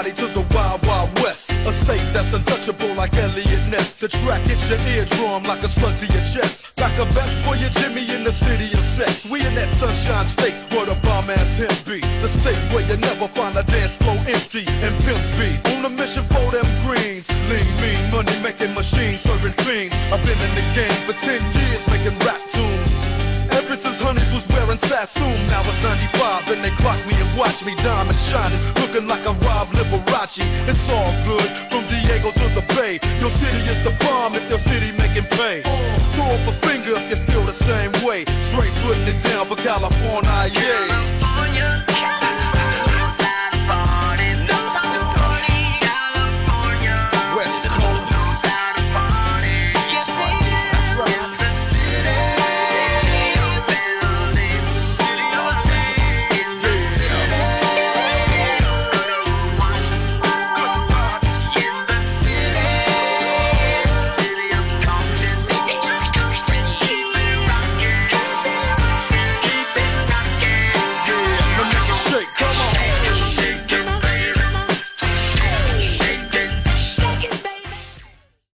body to the wild, wild west. A state that's untouchable like Elliot Ness. The track hits your eardrum like a slug to your chest. Like a vest for your Jimmy in the city of sex. We in that sunshine state where the bomb-ass him be. The state where you never find a dance floor empty and pimp speed. On a mission for them greens. Lean, mean, money-making machines, serving fiends. I've been in the game for 10 years making rap tunes. Ever since honeys was wearing Sassoon, now it's 95 and they clock me and watch me diamond shining, looking like I robbed Liberace. It's all good, from Diego to the Bay. Your city is the bomb if your city making pay. Throw up a finger if you feel the same way. Straight putting it down for California, yeah.